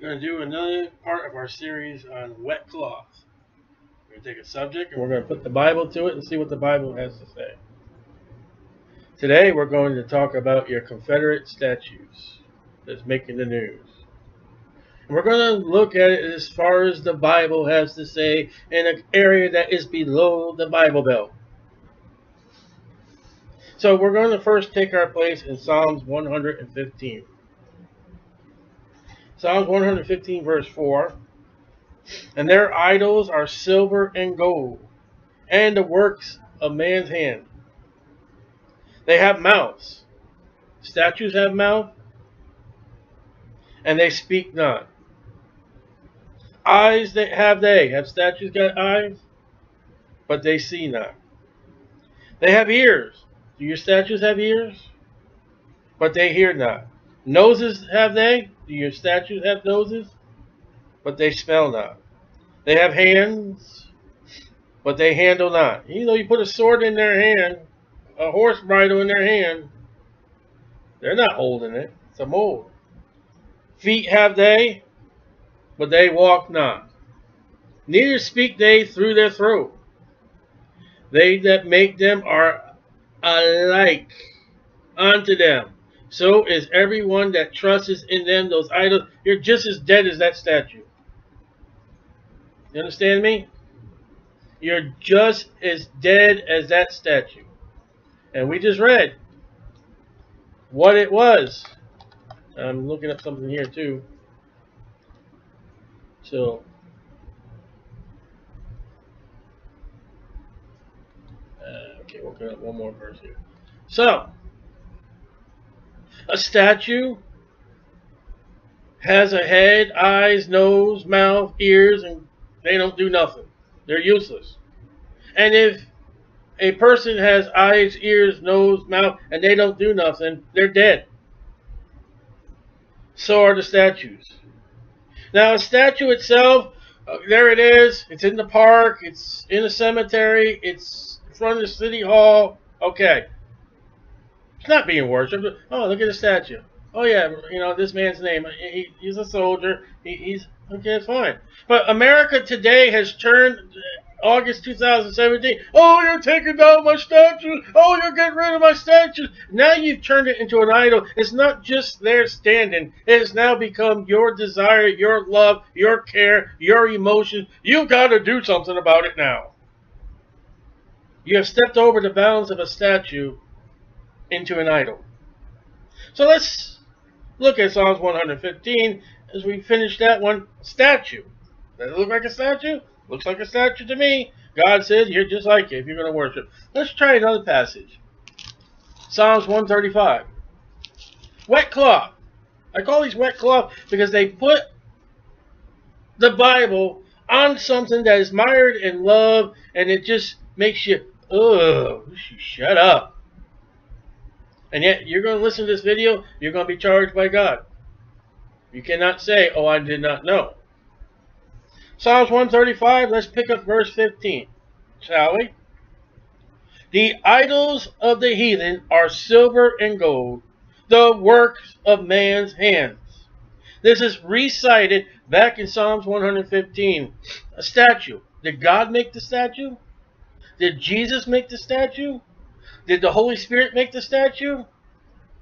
We're going to do another part of our series on wet cloth. We're going to take a subject and we're going to put the Bible to it and see what the Bible has to say. Today we're going to talk about your Confederate statues that's making the news. And we're going to look at it as far as the Bible has to say in an area that is below the Bible Belt. So we're going to first take our place in Psalms 115. Psalms 115 verse 4, and their idols are silver and gold, and the works of man's hand. They have mouths, statues have mouth, and they speak not. Eyes have statues got eyes, but they see not. They have ears, do your statues have ears? But they hear not. Noses have they? Do your statues have noses? But they smell not. They have hands, but they handle not. You know, you put a sword in their hand, a horse bridle in their hand, they're not holding it. It's a mold. Feet have they, but they walk not. Neither speak they through their throat. They that make them are alike unto them. So is everyone that trusts in them, those idols. You're just as dead as that statue. You understand me? You're just as dead as that statue. And we just read what it was. I'm looking up something here too. So okay, we'll go up one more verse here. So a statue has a head, eyes, nose, mouth, ears, and they don't do nothing. They're useless. And if a person has eyes, ears, nose, mouth, and they don't do nothing, they're dead. So are the statues. Now, a statue itself, there it is. It's in the park. It's in a cemetery. It's in front of the city hall. Okay. It's not being worshipped. Oh, look at the statue. Oh, yeah, you know, this man's name. He's a soldier. He's okay, it's fine. But America today has turned August 2017. Oh, you're taking down my statue. Oh, you're getting rid of my statue. Now you've turned it into an idol. It's not just there standing. It has now become your desire, your love, your care, your emotions. You've got to do something about it now. You have stepped over the bounds of a statue into an idol. So let's look at Psalms 115 as we finish that one. Statue. Does it look like a statue? Looks like a statue to me. God said you're just like it if you're going to worship. Let's try another passage. Psalms 135. Wet cloth. I call these wet cloth because they put the Bible on something that is mired in love, and it just makes you, oh, shut up. And yet, you're going to listen to this video, you're going to be charged by God. You cannot say, oh, I did not know. Psalms 135, let's pick up verse 15, shall we? The idols of the heathen are silver and gold, the works of man's hands. This is recited back in Psalms 115. A statue. Did God make the statue? Did Jesus make the statue? Did the Holy Spirit make the statue?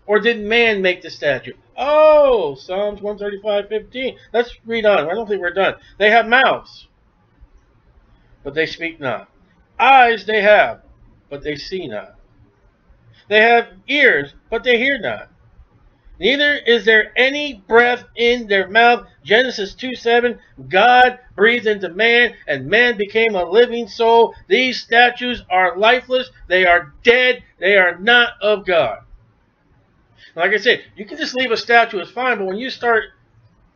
Or did man make the statue? Oh, Psalms 135:15. Let's read on. I don't think we're done. They have mouths, but they speak not. Eyes they have, but they see not. They have ears, but they hear not. Neither is there any breath in their mouth. Genesis 2:7, God breathed into man, and man became a living soul. These statues are lifeless. They are dead. They are not of God. Like I said, you can just leave a statue. It's fine, but when you start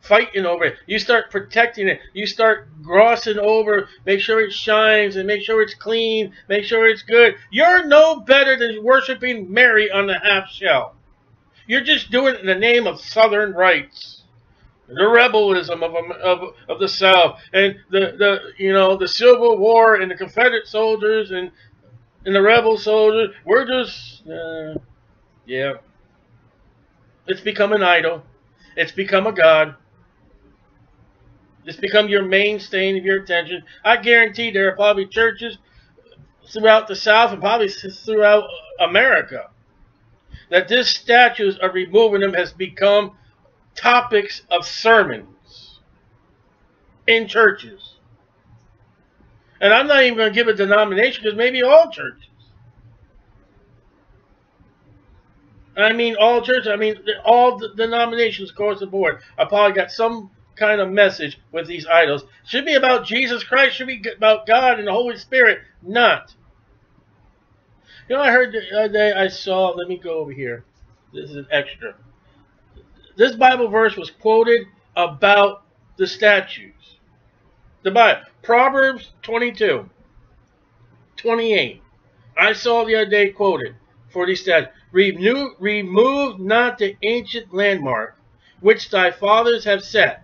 fighting over it, you start protecting it, you start glossing over, make sure it shines, and make sure it's clean, make sure it's good. You're no better than worshiping Mary on the half shell. You're just doing it in the name of Southern rights, the rebellism of the South, and the Civil War and the Confederate soldiers and the rebel soldiers. We're just yeah. It's become an idol. It's become a god. It's become your mainstay of your attention. I guarantee there are probably churches throughout the South and probably throughout America that these statues of removing them has become topics of sermons in churches. And I'm not even going to give a denomination, because maybe all churches. I mean all churches. I mean all denominations across the board. I probably got some kind of message with these idols. Should be about Jesus Christ. Should be about God and the Holy Spirit. Not. You know, I heard the other day, I saw, let me go over here. This is an extra. This Bible verse was quoted about the statues. The Bible. Proverbs 22:28. I saw the other day quoted for these statues. Remove not the ancient landmark which thy fathers have set.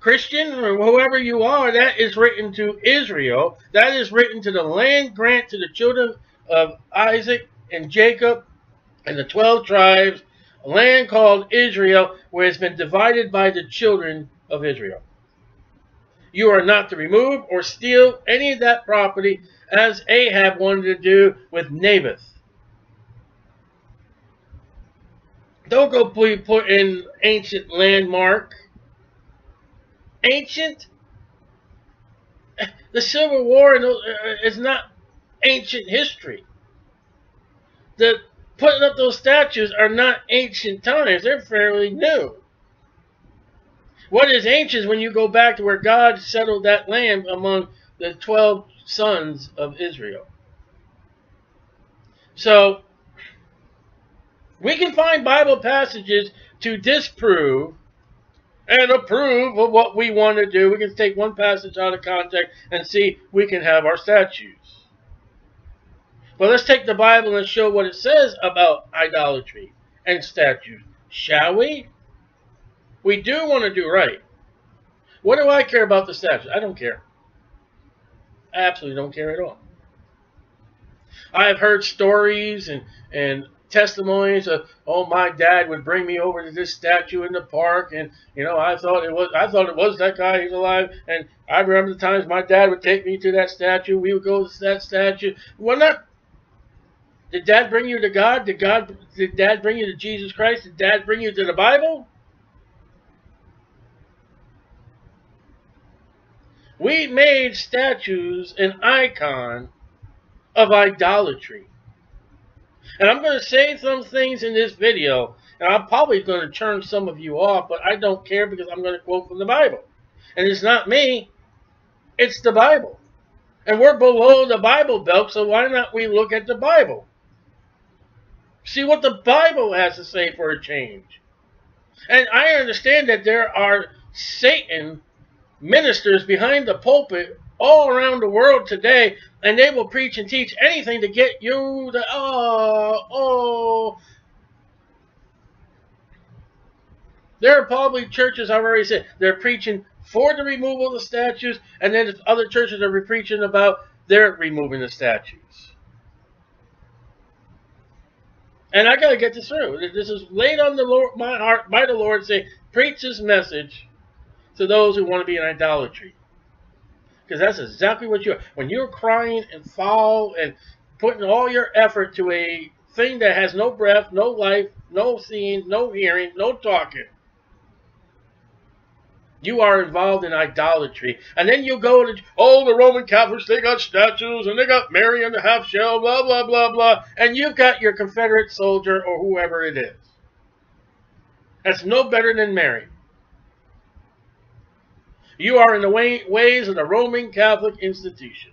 Christian, or whoever you are, that is written to Israel. That is written to the land grant to the children of Isaac and Jacob and the 12 tribes, a land called Israel, where it's been divided by the children of Israel. You are not to remove or steal any of that property, as Ahab wanted to do with Naboth. Don't go put in ancient landmark. Ancient? The Civil War is not ancient history. The putting up those statues are not ancient times. They're fairly new. What is ancient is when you go back to where God settled that land among the 12 sons of Israel. So, we can find Bible passages to disprove and approve of what we want to do. We can take one passage out of context and see we can have our statues. But let's take the Bible and show what it says about idolatry and statues, shall we? We do want to do right. What do I care about the statues? I don't care. I absolutely don't care at all. I have heard stories and testimonies of, oh, my dad would bring me over to this statue in the park, and you know, I thought it was that guy, he's alive, and I remember the times my dad would take me to that statue, we would go to that statue. Well, not did dad bring you to God? Did dad bring you to Jesus Christ? Did dad bring you to the Bible? We made statues an icon of idolatry. And I'm going to say some things in this video, and I'm probably going to turn some of you off, but I don't care, because I'm going to quote from the Bible. And it's not me, it's the Bible. And we're below the Bible belt, so why not we look at the Bible? See what the Bible has to say for a change. And I understand that there are Satan ministers behind the pulpit all around the world today, and they will preach and teach anything to get you to, oh. There are probably churches, I've already said, they're preaching for the removal of the statues, and then there's other churches that are preaching about they're removing the statues. And I got to get this through. This is laid on the Lord, my heart by the Lord, saying, preach this message to those who want to be in idolatry. Because that's exactly what you are. When you're crying and foul and putting all your effort to a thing that has no breath, no life, no seeing, no hearing, no talking, you are involved in idolatry. And then you go to, oh, the Roman Catholics, they got statues and they got Mary on the half shell, blah, blah, blah, blah. And you've got your Confederate soldier or whoever it is. That's no better than Mary. You are in the ways of the Roman Catholic institution.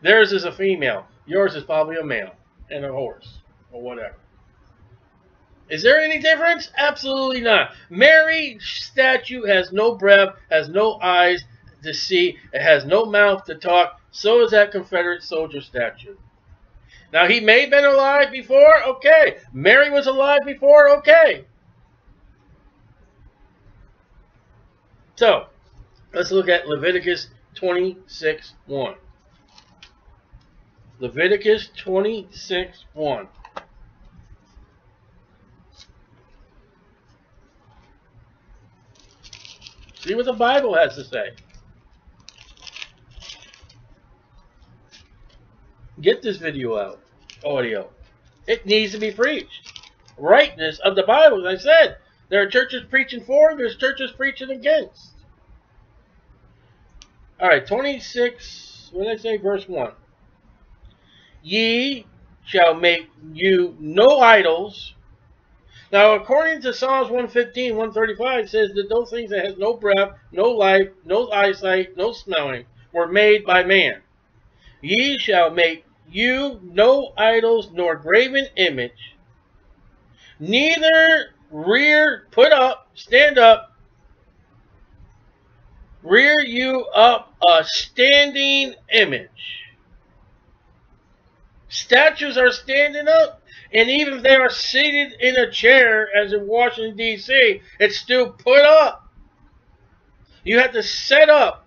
Theirs is a female. Yours is probably a male and a horse or whatever. Is there any difference? Absolutely not. Mary's statue has no breath, has no eyes to see. It has no mouth to talk. So is that Confederate soldier statue. Now, he may have been alive before. Okay. Mary was alive before. Okay. So, let's look at Leviticus 26:1. Leviticus 26:1. See what the Bible has to say. Get this video out, audio. It needs to be preached. Rightness of the Bible, as I said, there are churches preaching for, there's churches preaching against. All right, 26, what did I say, verse 1. Ye shall make you no idols. Now, according to Psalms 115, 135, it says that those things that have no breath, no life, no eyesight, no smelling were made by man. Ye shall make you no idols nor graven image, neither rear, put up, stand up, rear you up a standing image. Statues are standing up, and even if they are seated in a chair, as in Washington, D.C., it's still put up. You have to set up.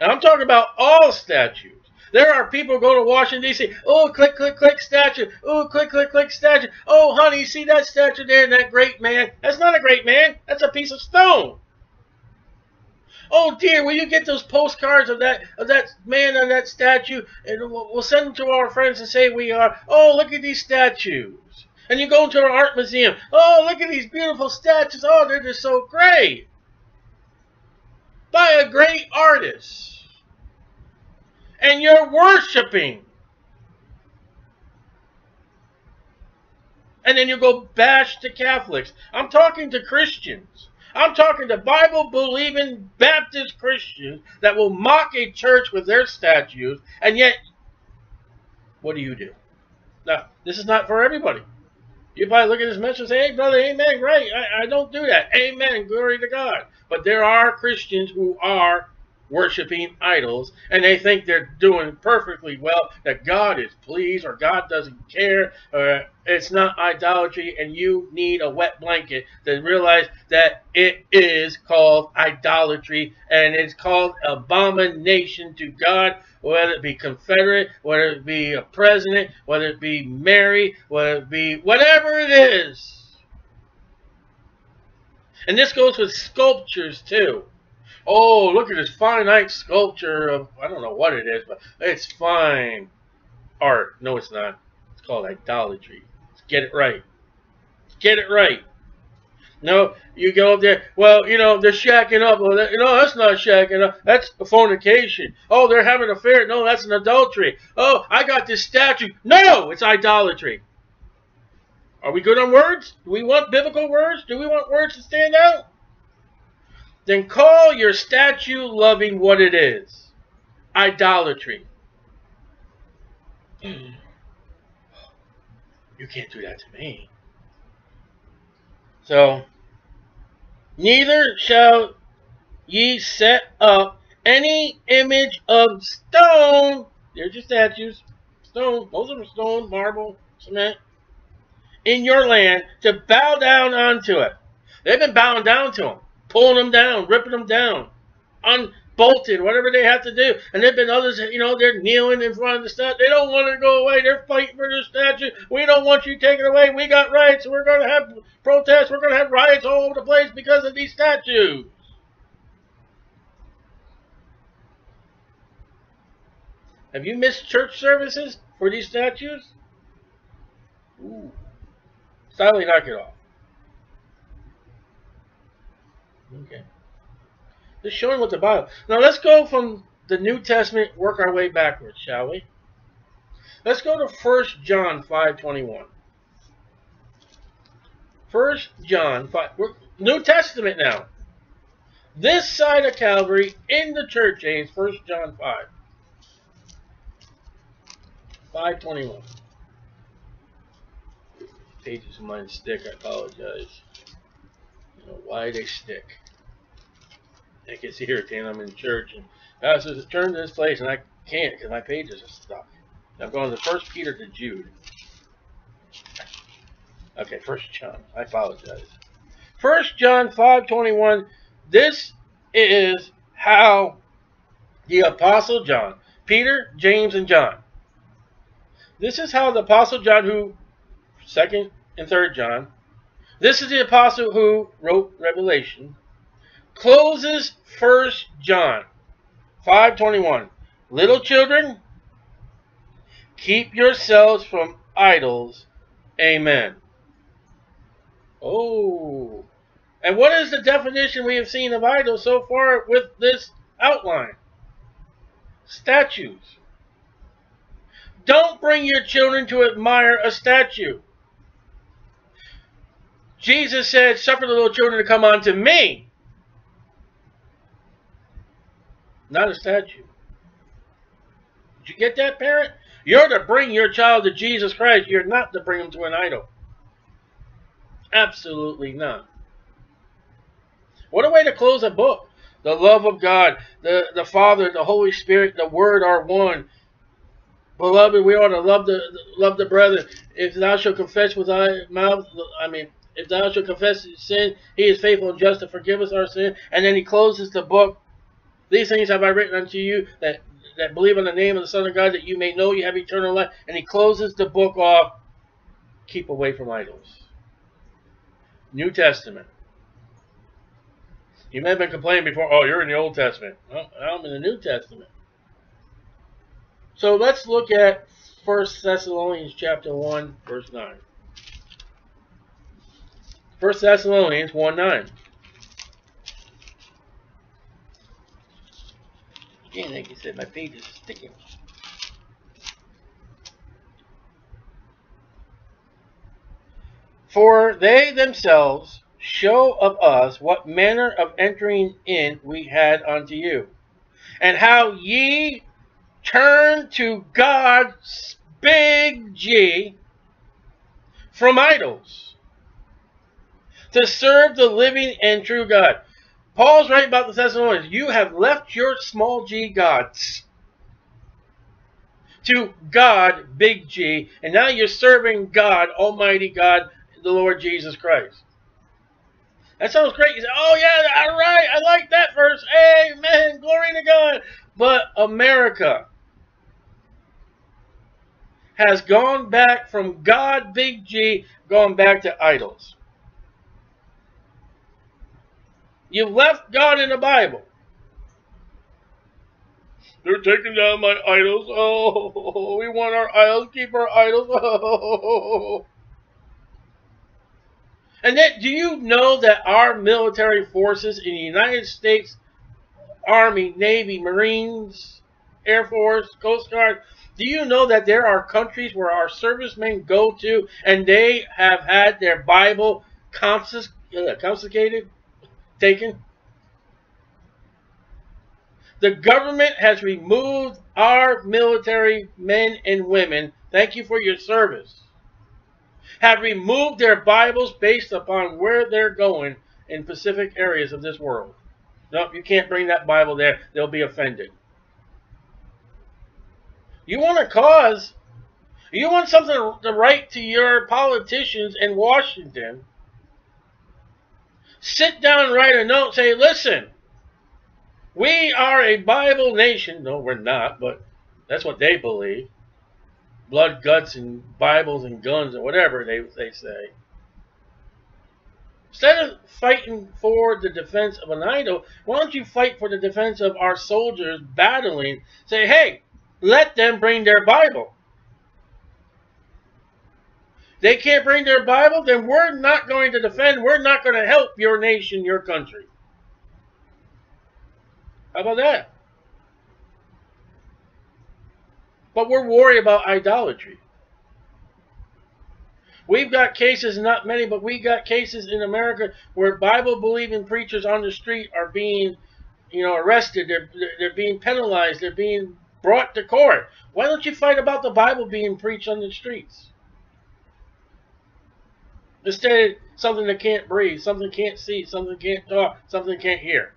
And I'm talking about all statues. There are people who go to Washington, D.C., oh, click, click, click, statue. Oh, click, click, click, statue. Oh, honey, see that statue there, that great man? That's not a great man. That's a piece of stone. Oh dear, will you get those postcards of that man on that statue, and we'll send them to our friends and say we are. Oh, look at these statues. And you go to an art museum. Oh, look at these beautiful statues. Oh, they're just so great. By a great artist. And you're worshiping. And then you go bash the Catholics. I'm talking to Christians. I'm talking to Bible-believing Baptist Christians that will mock a church with their statues, and yet, what do you do? Now, this is not for everybody. You probably look at this message and say, hey, brother, amen, right, I don't do that. Amen, glory to God. But there are Christians who are worshiping idols, and they think they're doing perfectly well, that God is pleased, or God doesn't care, or it's not idolatry, and you need a wet blanket to realize that it is called idolatry, and it's called abomination to God, whether it be Confederate, whether it be a president, whether it be Mary, whether it be whatever it is. And this goes with sculptures too. Oh, look at this finite sculpture of, I don't know what it is, but it's fine art. No, it's not. It's called idolatry. Let's get it right. Let's get it right. No, you go up there, well, you know, they're shacking up. Well, that, no, that's not shacking up. That's fornication. Oh, they're having an affair. No, that's an adultery. Oh, I got this statue. No, it's idolatry. Are we good on words? Do we want biblical words? Do we want words to stand out? Then call your statue loving what it is. Idolatry. You can't do that to me. So, neither shall ye set up any image of stone. There's your statues. Stone. Those are stone, marble, cement. In your land to bow down unto it. They've been bowing down to them. Pulling them down, ripping them down, unbolted, whatever they have to do. And there have been others, you know, they're kneeling in front of the statue. They don't want it to go away. They're fighting for the statue. We don't want you taken away. We got rights. We're going to have protests. We're going to have riots all over the place because of these statues. Have you missed church services for these statues? Ooh. Silently knock it off. Okay. Just showing what the Bible. Now let's go from the New Testament, work our way backwards, shall we? Let's go to 1 John 5:21. 1 John 5. New Testament now. This side of Calvary in the church age, 1 John 5. 5:21. Pages of mine stick, I apologize. I don't know why they stick. It gets irritating. I'm in church and pastor says, turn to this place, and I can't because my pages are stuck. I'm going to 1 Peter to Jude. Okay, 1 John. I apologize. 1 John 5:21. This is how the Apostle John, Peter, James, and John. This is how the Apostle John, who 2nd and 3rd John, This is the apostle who wrote Revelation. Closes 1 John 5:21. Little children, keep yourselves from idols. Amen. Oh. And what is the definition we have seen of idols so far with this outline? Statues. Don't bring your children to admire a statue. Jesus said, suffer the little children to come unto me. Not a statue. Did you get that, parent? You're to bring your child to Jesus Christ. You're not to bring him to an idol. Absolutely not. What a way to close a book. The love of God, the Father, the Holy Spirit, the Word are one. Beloved, we ought to love the brethren. If thou shalt confess with thy mouth, if thou shalt confess sin, he is faithful and just to forgive us our sin. And then he closes the book. These things have I written unto you that believe on the name of the Son of God, that you may know you have eternal life. And he closes the book off. Keep away from idols. New Testament. You may have been complaining before, oh, you're in the Old Testament. Well, I'm in the New Testament. So let's look at 1 Thessalonians chapter 1, verse 9. 1 Thessalonians 1:9. Again, like I said, my page is sticking. For they themselves show of us what manner of entering in we had unto you, and how ye turned to God, big G, from idols, to serve the living and true God. Paul's right about the Thessalonians. You have left your small g gods to God, big G, and now you're serving God, Almighty God, the Lord Jesus Christ. That sounds great. You say, oh yeah, all right, I like that verse. Amen, glory to God. But America has gone back from God, big G, gone back to idols. You've left God in the Bible. They're taking down my idols. Oh, we want our idols. Keep our idols. Oh. And then, do you know that our military forces in the United States, Army, Navy, Marines, Air Force, Coast Guard, do you know that there are countries where our servicemen go to and they have had their Bible confiscated, taken? The government has removed our military men and women, thank you for your service, have removed their Bibles based upon where they're going in specific areas of this world. Nope, you can't bring that Bible there. They'll be offended. You want a cause. You want something to write to your politicians in Washington. Sit down and write a note. Say, listen, we are a Bible nation. No, we're not, but that's what they believe. Blood, guts, and Bibles and guns and whatever they say. Instead of fighting for the defense of an idol, why don't you fight for the defense of our soldiers battling? Say, hey, let them bring their Bible. They can't bring their Bible, then we're not going to defend. We're not going to help your nation, your country. How about that? But we're worried about idolatry. We've got cases, not many, but we got cases in America where Bible-believing preachers on the street are being, arrested. They're being penalized. They're being brought to court. Why don't you fight about the Bible being preached on the streets? Instead, something that can't breathe, something can't see, something can't talk, something can't hear.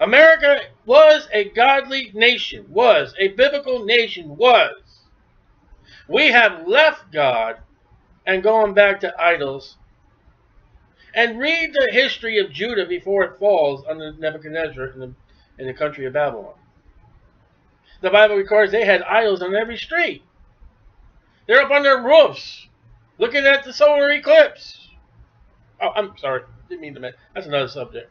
America was a godly nation, was a biblical nation, was. We have left God and gone back to idols. And read the history of Judah before it falls under Nebuchadnezzar in the country of Babylon. The Bible records they had idols on every street. They're up on their roofs. looking at the solar eclipse. Oh, I'm sorry. Didn't mean to mention. That's another subject.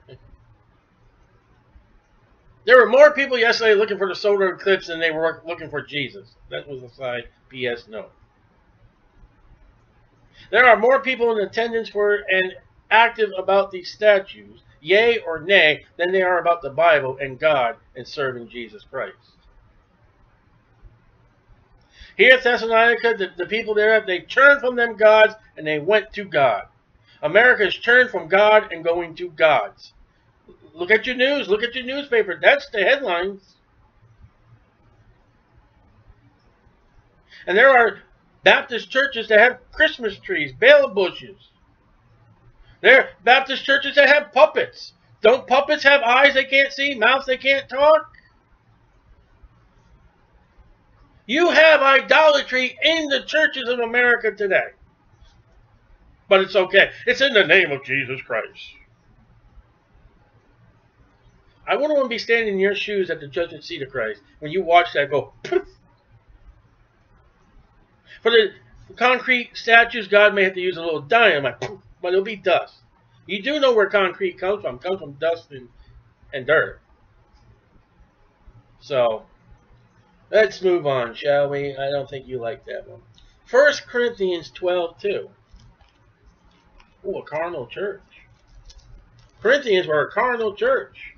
There were more people yesterday looking for the solar eclipse than they were looking for Jesus. That was a side BS note. There are more people in attendance for and active about these statues, yay or nay, than they are about the Bible and God and serving Jesus Christ. Here at Thessalonica, the people there, they turned from them gods and they went to God. America is turned from God and going to gods. Look at your news. Look at your newspaper. That's the headlines. And there are Baptist churches that have Christmas trees, bale bushes. There are Baptist churches that have puppets. Don't puppets have eyes they can't see, mouths they can't talk? You have idolatry in the churches of America today. But it's okay. It's in the name of Jesus Christ. I wouldn't want to be standing in your shoes at the judgment seat of Christ when you watch that go poof. For the concrete statues, God may have to use a little dynamite, but it'll be dust. You do know where concrete comes from. It comes from dust and dirt. So, let's move on, shall we? I don't think you like that one. 1 Corinthians 12:2. Ooh, a carnal church. Corinthians were a carnal church.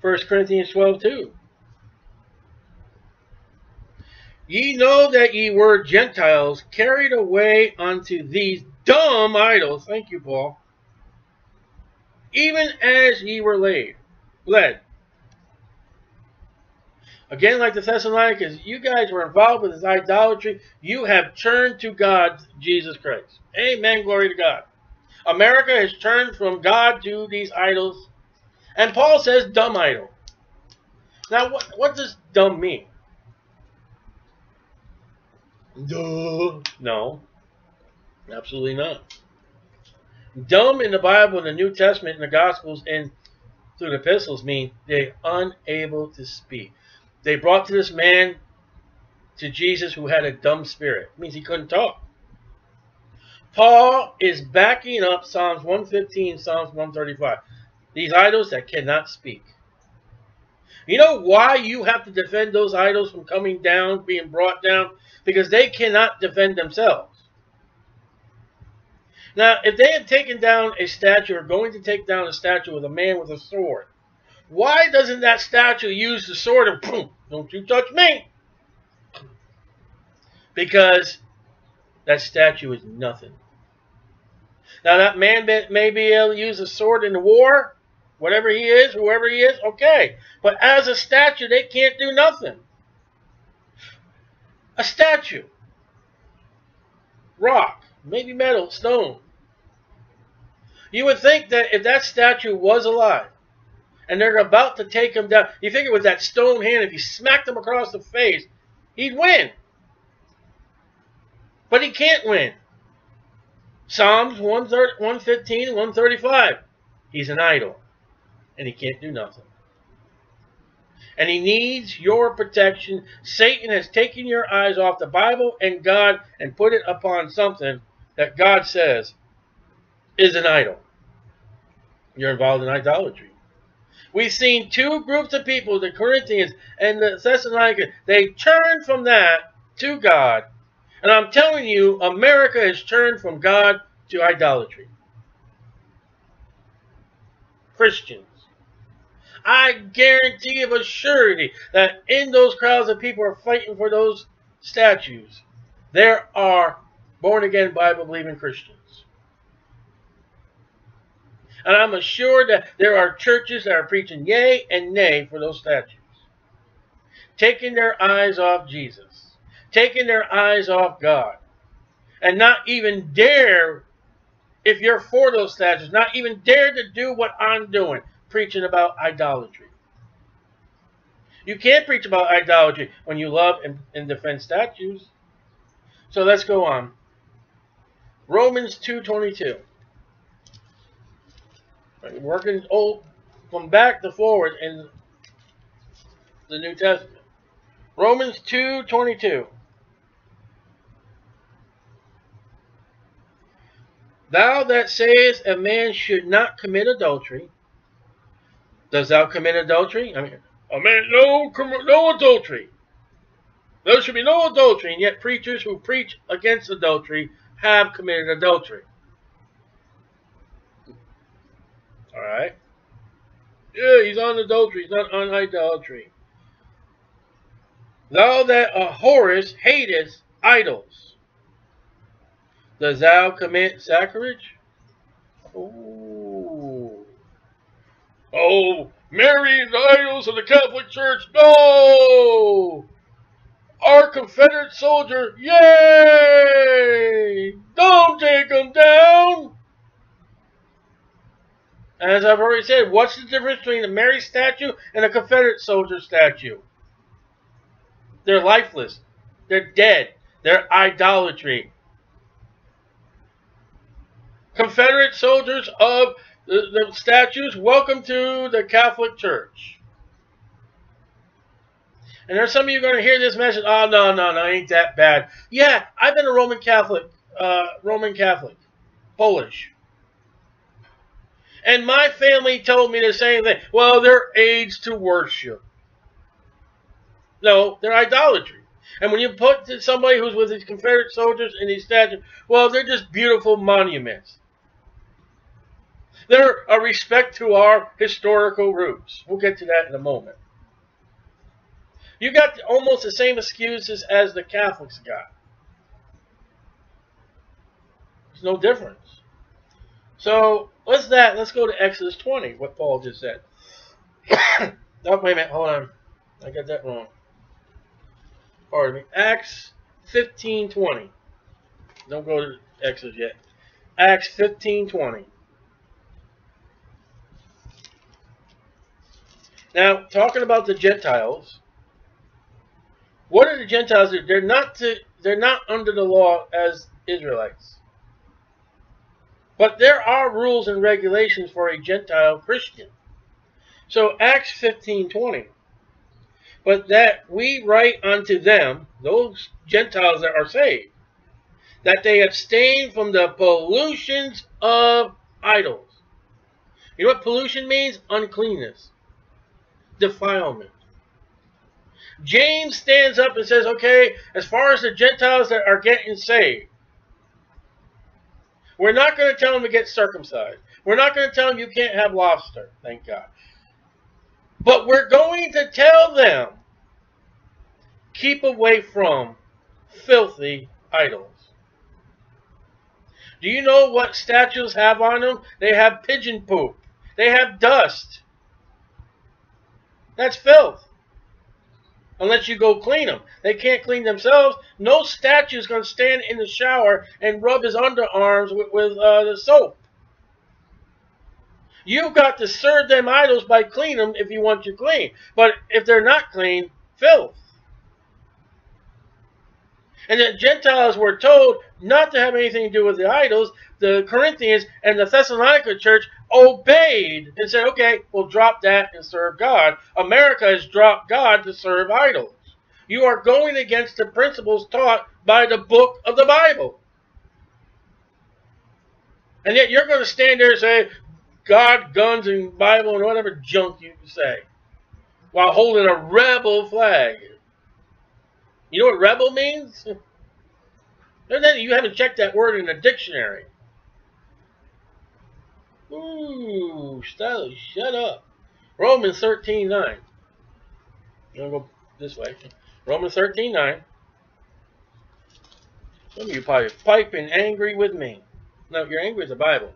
1 Corinthians 12:2. Ye know that ye were Gentiles, carried away unto these dumb idols. Thank you, Paul. Even as ye were led. Again, like the Thessalonians, you guys were involved with this idolatry. You have turned to God, Jesus Christ. Amen. Glory to God. America has turned from God to these idols. And Paul says dumb idol. Now, what does dumb mean? Duh. No. Absolutely not. Dumb in the Bible, in the New Testament, in the Gospels, and through the epistles mean they're unable to speak. They brought to this man, to Jesus, who had a dumb spirit. It means he couldn't talk. Paul is backing up Psalms 115, Psalms 135. These idols that cannot speak. You know why you have to defend those idols from coming down, being brought down? Because they cannot defend themselves. Now, if they had taken down a statue or going to take down a statue with a man with a sword, why doesn't that statue use the sword and boom, don't you touch me? Because that statue is nothing. Now, that man may be able to use a sword in the war, whatever he is, whoever he is, okay. But as a statue, they can't do nothing. A statue, rock, maybe metal, stone. You would think that if that statue was alive and they're about to take him down, you figure with that stone hand, if you smacked him across the face, he'd win. But he can't win. Psalms 115, 135. He's an idol and he can't do nothing. And he needs your protection. Satan has taken your eyes off the Bible and God and put it upon something that God says is an idol. You're involved in idolatry. We've seen two groups of people, the Corinthians and the Thessalonians. They turned from that to God. And I'm telling you, America has turned from God to idolatry. Christians. I guarantee of a surety that in those crowds of people are fighting for those statues, there are born-again, Bible-believing Christians. And I'm assured that there are churches that are preaching yay and nay for those statues. Taking their eyes off Jesus. Taking their eyes off God. And not even dare, if you're for those statues, not even dare to do what I'm doing. Preaching about idolatry. You can't preach about idolatry when you love and defend statues. So let's go on. Romans 2:22. Right, working old from back to forward in the New Testament. Romans 2:22. Thou that sayest a man should not commit adultery, dost thou commit adultery? I mean, a man, no adultery. There should be no adultery, and yet preachers who preach against adultery have committed adultery. All right. Yeah, he's on adultery, he's not on idolatry. Thou that abhorrest, hatest idols, dost thou commit sacrilege? Oh. Oh, Mary and the idols of the Catholic Church, no! Our Confederate soldier, yay! Don't take them down! As I've already said, what's the difference between a Mary statue and a Confederate soldier statue? They're lifeless. They're dead. They're idolatry. Confederate soldiers of the statues, welcome to the Catholic Church. And there's some of you going to hear this message, oh, no, no, no, ain't that bad. Yeah, I've been a Roman Catholic, Polish. And my family told me the same thing. Well, they're aids to worship. No, they're idolatry. And when you put somebody who's with these Confederate soldiers in these statues, well, they're just beautiful monuments. They're a respect to our historical roots. We'll get to that in a moment. You got almost the same excuses as the Catholics got. There's no difference. So, what's that? Let's go to Exodus 20, what Paul just said. Oh, wait a minute, hold on. I got that wrong. Pardon me. Acts 15:20. Don't go to Exodus yet. Acts 15:20. Now, talking about the Gentiles, what are the Gentiles do? They're not under the law as Israelites. But there are rules and regulations for a Gentile Christian. So Acts 15:20. But that we write unto them, those Gentiles that are saved, that they abstain from the pollutions of idols. You know what pollution means? Uncleanness. Defilement. James stands up and says, okay, as far as the Gentiles that are getting saved, we're not going to tell them to get circumcised. We're not going to tell them you can't have lobster, thank God. But we're going to tell them, keep away from filthy idols. Do you know what statues have on them? They have pigeon poop. They have dust. That's filth. Unless you go clean them. They can't clean themselves. No statue is going to stand in the shower and rub his underarms with the soap. You've got to serve them idols by cleaning them if you want you clean. But if they're not clean, filth. And the Gentiles were told not to have anything to do with the idols. The Corinthians and the Thessalonica church obeyed and said, okay, we'll drop that and serve God. America has dropped God to serve idols. You are going against the principles taught by the book of the Bible. And yet you're going to stand there and say, God, guns, and Bible, and whatever junk you can say, while holding a rebel flag. You know what rebel means? You haven't checked that word in a dictionary. Ooh, shut up. Romans 13:9. I'm going to go this way. Romans 13:9. Some of you probably piping angry with me. No, you're angry with the Bible.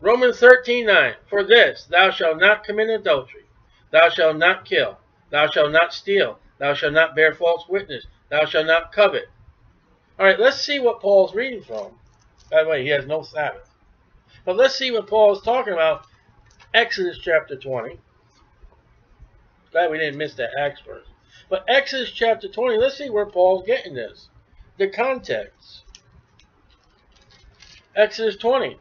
Romans 13:9. For this, thou shalt not commit adultery. Thou shalt not kill. Thou shalt not steal. Thou shalt not bear false witness. Thou shalt not covet. All right, let's see what Paul's reading from. By the way, he has no Sabbath. But let's see what Paul's talking about. Exodus chapter 20. Glad we didn't miss that Acts verse. But Exodus chapter 20, let's see where Paul's getting this. The context. Exodus 20.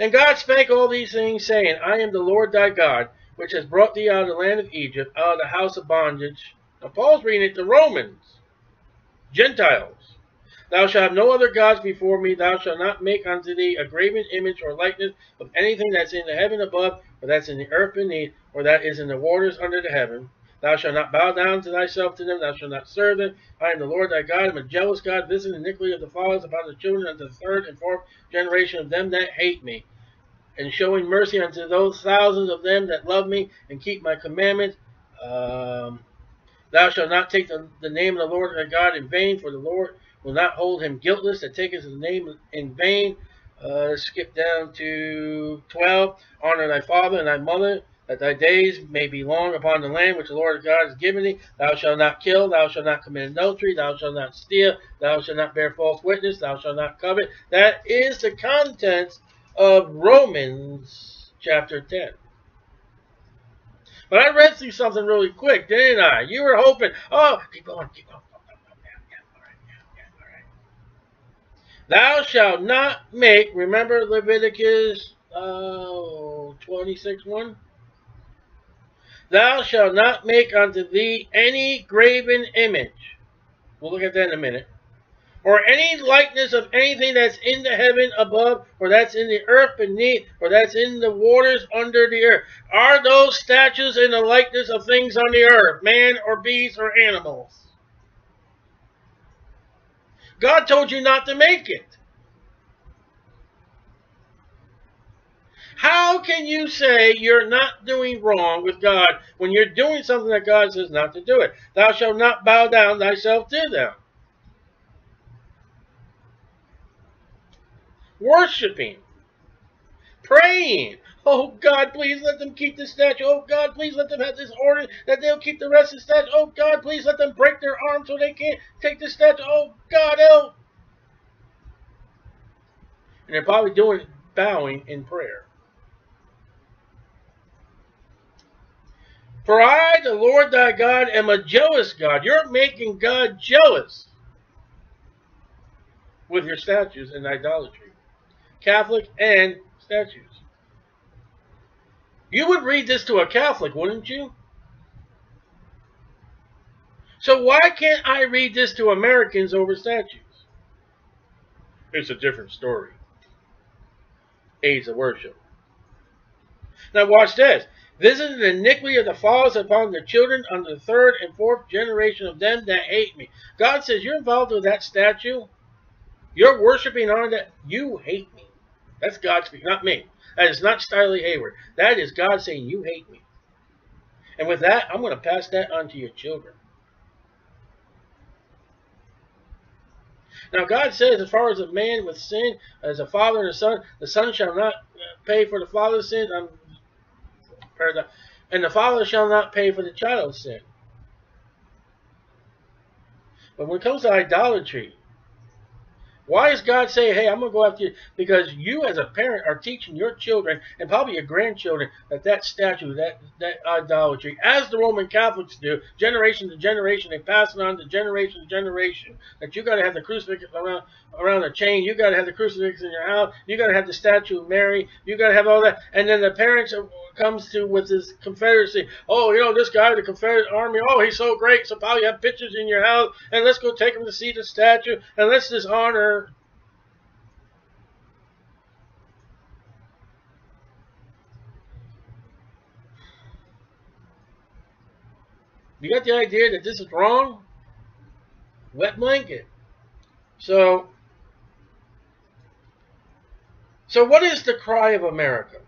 And God spake all these things, saying, I am the Lord thy God, which has brought thee out of the land of Egypt, out of the house of bondage. Now Paul's reading it to Romans, Gentiles. Thou shalt have no other gods before me. Thou shalt not make unto thee a graven image or likeness of anything that's in the heaven above, or that's in the earth beneath, or that is in the waters under the heaven. Thou shalt not bow down to thyself to them. Thou shalt not serve them. I am the Lord thy God. I am a jealous God, visiting the iniquity of the fathers upon the children of the third and fourth generation of them that hate me, and showing mercy unto those thousands of them that love me and keep my commandments. Thou shalt not take the name of the Lord thy God in vain, for the Lord will not hold him guiltless that taketh the name in vain. Let's skip down to 12. Honor thy father and thy mother, that thy days may be long upon the land which the Lord God has given thee. Thou shalt not kill. Thou shalt not commit adultery. Thou shalt not steal. Thou shalt not bear false witness. Thou shalt not covet. That is the contents of Romans chapter 10. But I read through something really quick, didn't I? You were hoping, oh, keep on. All right. Thou shalt not make, remember Leviticus 26:1? Thou shalt not make unto thee any graven image. We'll look at that in a minute. Or any likeness of anything that's in the heaven above, or that's in the earth beneath, or that's in the waters under the earth. Are those statues in the likeness of things on the earth, man or beast or animals? God told you not to make it. How can you say you're not doing wrong with God when you're doing something that God says not to do it? Thou shalt not bow down thyself to them. Worshipping, praying, oh God, please let them keep the statue. Oh God, please let them have this order that they'll keep the rest of the statue. Oh God, please let them break their arms so they can't take the statue. Oh God, help. And they're probably doing it bowing in prayer. For I, the Lord thy God, am a jealous God. You're making God jealous with your statues and idolatry. Catholic and statues. You would read this to a Catholic, wouldn't you? So why can't I read this to Americans over statues? It's a different story. Aids of worship. Now watch this. This is the iniquity of the fathers upon the children under the third and fourth generation of them that hate me. God says you're involved with that statue. You're worshiping on that. You hate me. That's God speaking, not me. That is not Styley Hayward. That is God saying you hate me. And with that, I'm going to pass that on to your children. Now God says, as far as a man with sin, as a father and a son, the son shall not pay for the father's sin. And the father shall not pay for the child's sin. But when it comes to idolatry, why does God say, hey, I'm going to go after you? Because you as a parent are teaching your children and probably your grandchildren that statue, that idolatry, as the Roman Catholics do, generation to generation, they pass it on to generation, that you got to have the crucifix around a chain, you got to have the crucifix in your house, you got to have the statue of Mary, you got to have all that. And then the parents comes to with this Confederacy, oh, you know, this guy, the Confederate Army, oh, he's so great, so probably have pictures in your house, and let's go take him to see the statue, and let's dishonor. You got the idea that this is wrong? Wet blanket. So what is the cry of America?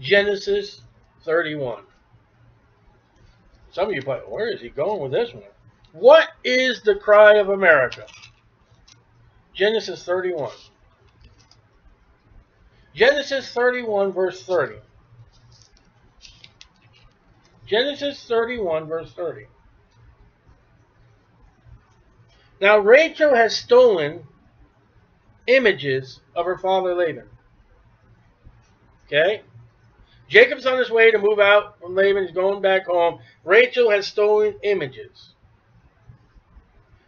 Genesis 31. Some of you probably, where is he going with this one? What is the cry of America? Genesis 31. Genesis 31 verse 30. Genesis 31 verse 30. Now Rachel has stolen images of her father Laban. Okay? Jacob's on his way to move out from Laban. He's going back home. Rachel has stolen images.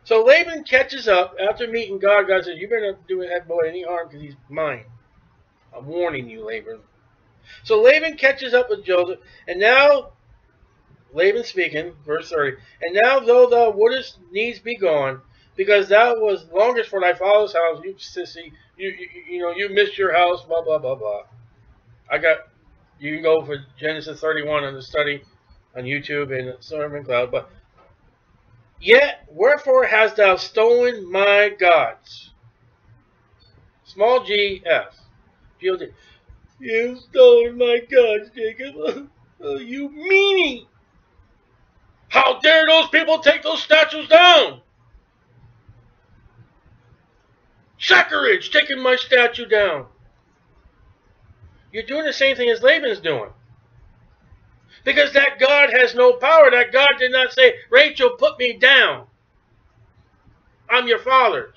So Laban catches up after meeting God. God says, you better not do that boy any harm because he's mine. I'm warning you, Laban. So Laban catches up with Joseph. And now, Laban speaking, verse 30. And now though thou wouldest needs be gone, because thou was longest for thy father's house, you sissy, you missed your house, blah, blah, blah, blah. You can go for Genesis 31 in the study on YouTube and Sermon Cloud, but yet, wherefore hast thou stolen my gods? Small G, F. G-O-D. You stole my gods, Jacob. Oh, you meanie. How dare those people take those statues down? Sacrilege, taking my statue down. You're doing the same thing as Laban's doing. Because that God has no power. That God did not say, Rachel, put me down. I'm your father.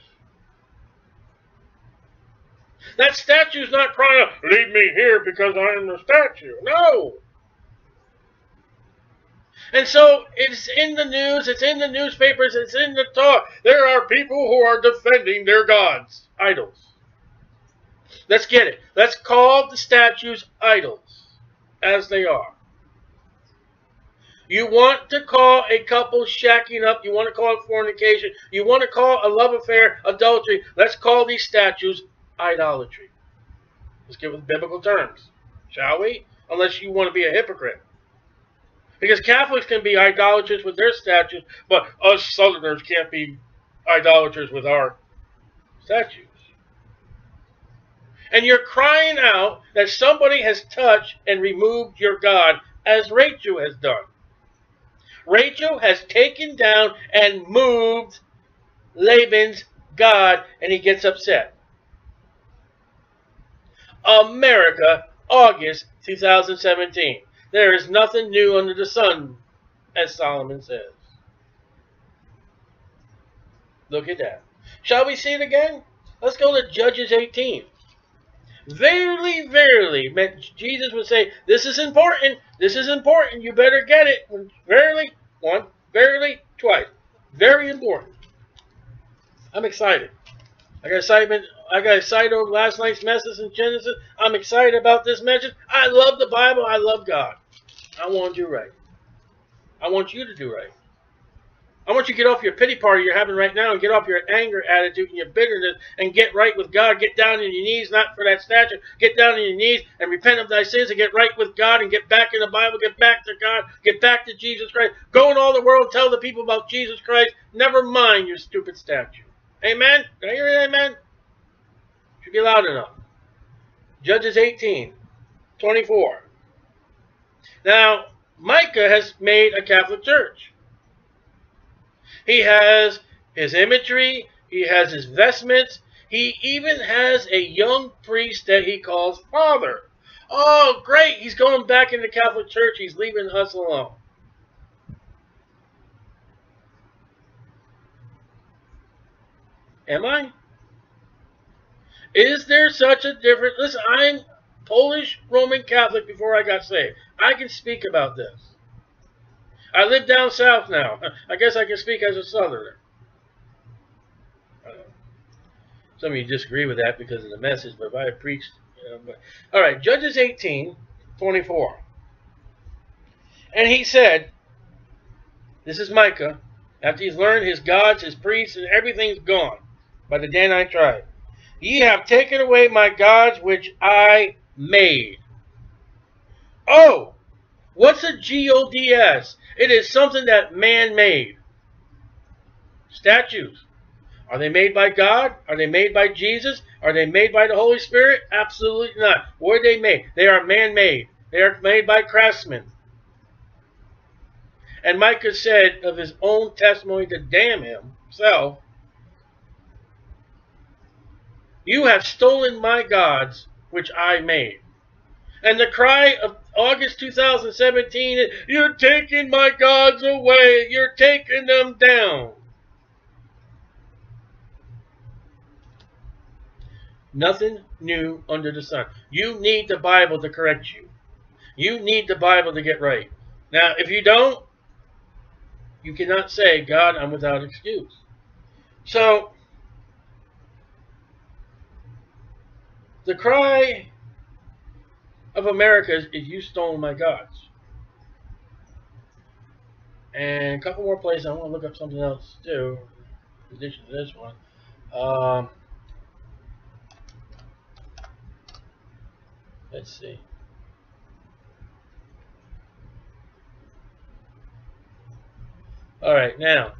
That statue's not crying out, leave me here because I am the statue. No. And so it's in the news, it's in the newspapers, it's in the talk. There are people who are defending their gods, idols. Let's get it. Let's call the statues idols, as they are. You want to call a couple shacking up. You want to call it fornication. You want to call a love affair adultery. Let's call these statues idolatry. Let's give it biblical terms, shall we? Unless you want to be a hypocrite. Because Catholics can be idolaters with their statues, but us Southerners can't be idolaters with our statues. And you're crying out that somebody has touched and removed your God, as Rachel has done. Rachel has taken down and moved Laban's God, and he gets upset. America, August 2017. There is nothing new under the sun, as Solomon says. Look at that. Shall we see it again? Let's go to Judges 18. Verily, verily, Jesus would say, this is important, this is important, you better get it. Verily, one, verily, twice. Very important. I'm excited. I got excited over last night's message in Genesis. I'm excited about this message. I love the Bible. I love God. I want to do right. I want you to do right. I want you to get off your pity party you're having right now and get off your anger attitude and your bitterness and get right with God. Get down on your knees, not for that statue. Get down on your knees and repent of thy sins and get right with God and get back in the Bible. Get back to God. Get back to Jesus Christ. Go in all the world. Tell the people about Jesus Christ. Never mind your stupid statue. Amen? Did I hear it? Amen? Should be loud enough. Judges 18:24. Now, Micah has made a Catholic church. He has his imagery, he has his vestments, he even has a young priest that he calls father. Oh, great, he's going back in the Catholic Church, he's leaving us alone. Am I? Is there such a difference? Listen, I'm Polish Roman Catholic before I got saved. I can speak about this. I live down south now. I guess I can speak as a Southerner. Some of you disagree with that because of the message, but if I had preached, you know, but. All right, Judges 18:24. And he said, this is Micah, after he's learned his gods, his priests, and everything's gone by the Danite tribe. Ye have taken away my gods which I made. Oh! What's a G-O-D-S? It is something that man made. Statues. Are they made by God? Are they made by Jesus? Are they made by the Holy Spirit? Absolutely not. What are they made? They are man-made. They are made by craftsmen. And Micah said of his own testimony to damn himself, you have stolen my gods, which I made. And the cry of August 2017 is, you're taking my gods away. You're taking them down. Nothing new under the sun. You need the Bible to correct you. You need the Bible to get right. Now, if you don't, you cannot say, God, I'm without excuse. So, the cry of America is you stole my gods. And a couple more places. I want to look up something else too. addition to this one. Let's see. All right, now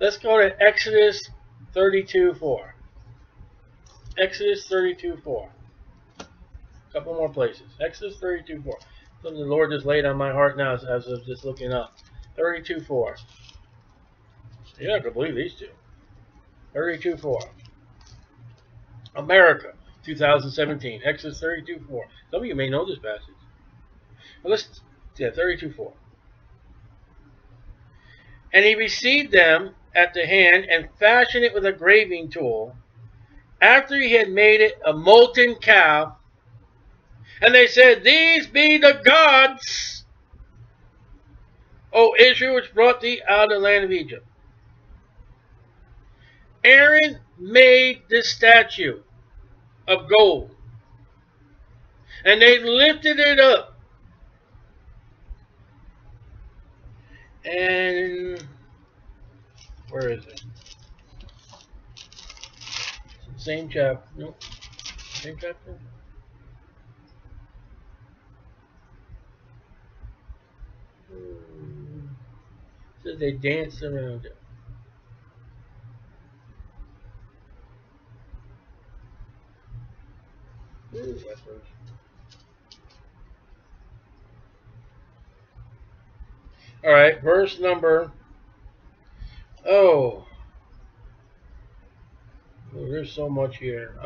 let's go to Exodus 32:4. Exodus 32:4. A couple more places. Exodus 32:4. Something the Lord just laid on my heart now as I was just looking up. 32:4. You don't have to believe these two. 32:4. America, 2017. Exodus 32:4. Some of you may know this passage. Well, let's, yeah, 32:4. And he received them at the hand and fashioned it with a graving tool, after he had made it a molten calf. And they said, these be the gods, O Israel, which brought thee out of the land of Egypt. Aaron made this statue of gold, and they lifted it up, and where is it? Same chapter. Nope. Same chapter. So they danced around it. All right, verse number. Oh, there's so much here.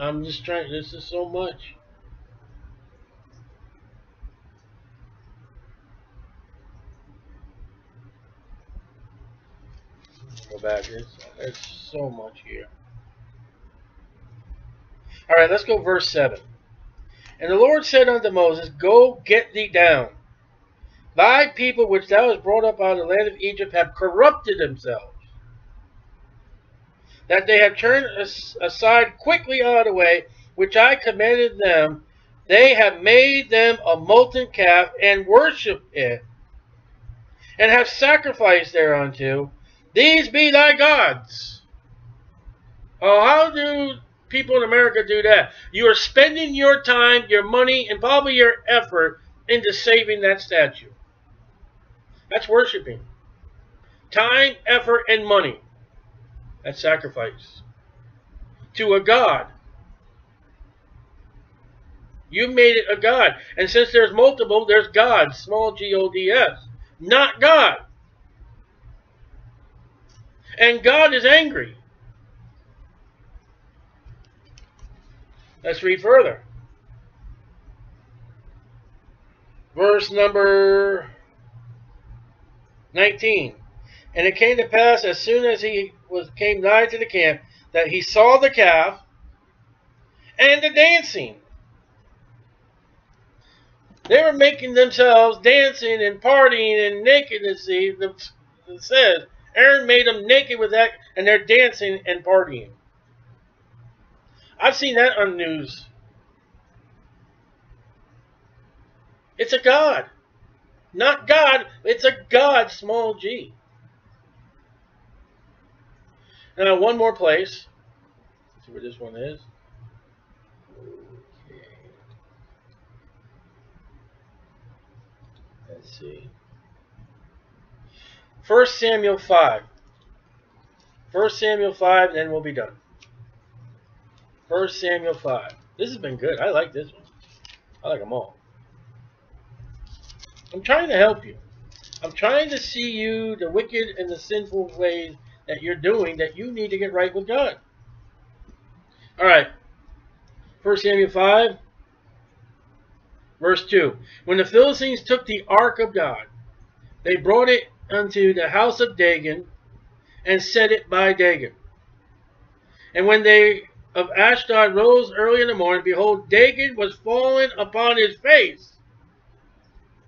I'm just trying. This is so much. Go back. There's so much here. All right, let's go verse 7. And the Lord said unto Moses, go get thee down. Thy people which thou hast brought up out of the land of Egypt have corrupted themselves, that they have turned aside quickly out of the way which I commanded them. They have made them a molten calf, and worshipped it, and have sacrificed thereunto. These be thy gods. Oh, how do people in America do that? You are spending your time, your money, and probably your effort into saving that statue. That's worshiping. Time, effort, and money. That's sacrifice to a god. You made it a god. And since there's multiple, there's gods, small G-O-D-S, not God. And God is angry. Let's read further. Verse number 19. And it came to pass, as soon as he came nigh to the camp, that he saw the calf and the dancing. They were making themselves dancing and partying and nakedness. It says Aaron made them naked with that, and they're dancing and partying. I've seen that on the news. It's a god. Not God, it's a god, small g. Now, one more place. Let's see where this one is. Okay. Let's see. 1 Samuel 5. 1 Samuel 5, then we'll be done. 1 Samuel 5. This has been good. I like this one. I like them all. I'm trying to help you. I'm trying to see you, the wicked and the sinful ways that you're doing, that you need to get right with God. All right. 1 Samuel 5, verse 2. When the Philistines took the ark of God, they brought it unto the house of Dagon, and set it by Dagon. And when they of Ashdod rose early in the morning, behold, Dagon was fallen upon his face.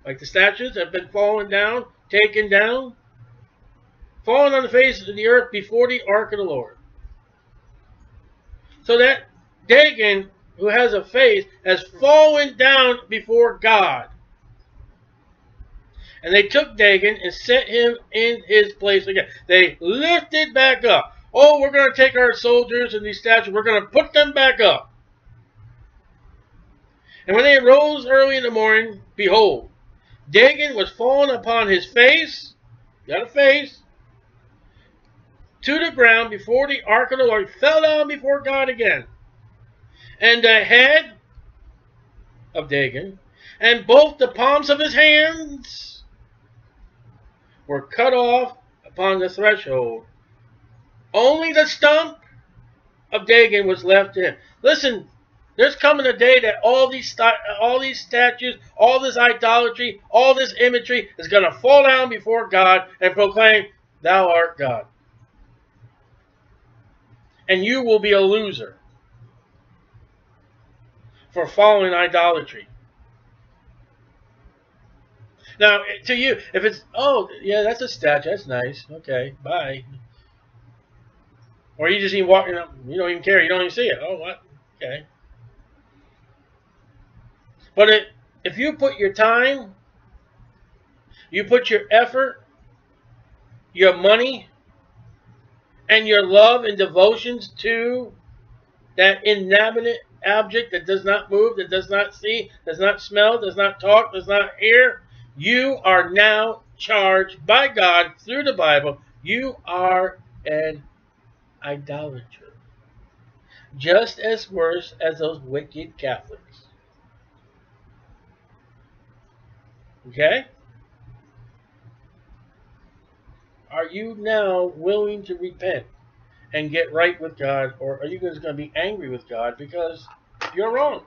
Like the statues have been fallen down, taken down, fallen on the face of the earth before the ark of the Lord. so that Dagon, who has a face, has fallen down before God. And they took Dagon and set him in his place again. They lifted back up. Oh, we're going to take our soldiers and these statues. We're going to put them back up. And when they arose early in the morning, behold, Dagon was fallen upon his face, got a face, to the ground before the ark of the Lord, fell down before God again. And the head of Dagon and both the palms of his hands were cut off upon the threshold. Only the stump of Dagon was left to him. Listen, there's coming a day that all these statues, all this idolatry, all this imagery is going to fall down before God and proclaim, "Thou art God." And you will be a loser for following idolatry. Now, to you, if it's, "Oh, yeah, that's a statue, that's nice, okay, bye." Or you just even walking up, you don't even care, you don't even see it. Oh, what? Okay. But if you put your time, you put your effort, your money, and your love and devotions to that inanimate object that does not move, that does not see, does not smell, does not talk, does not hear, you are now charged by God through the Bible. You are an idolater. Just as worse as those wicked Catholics. Okay? Are you now willing to repent and get right with God, or are you just going to be angry with God because you're wrong?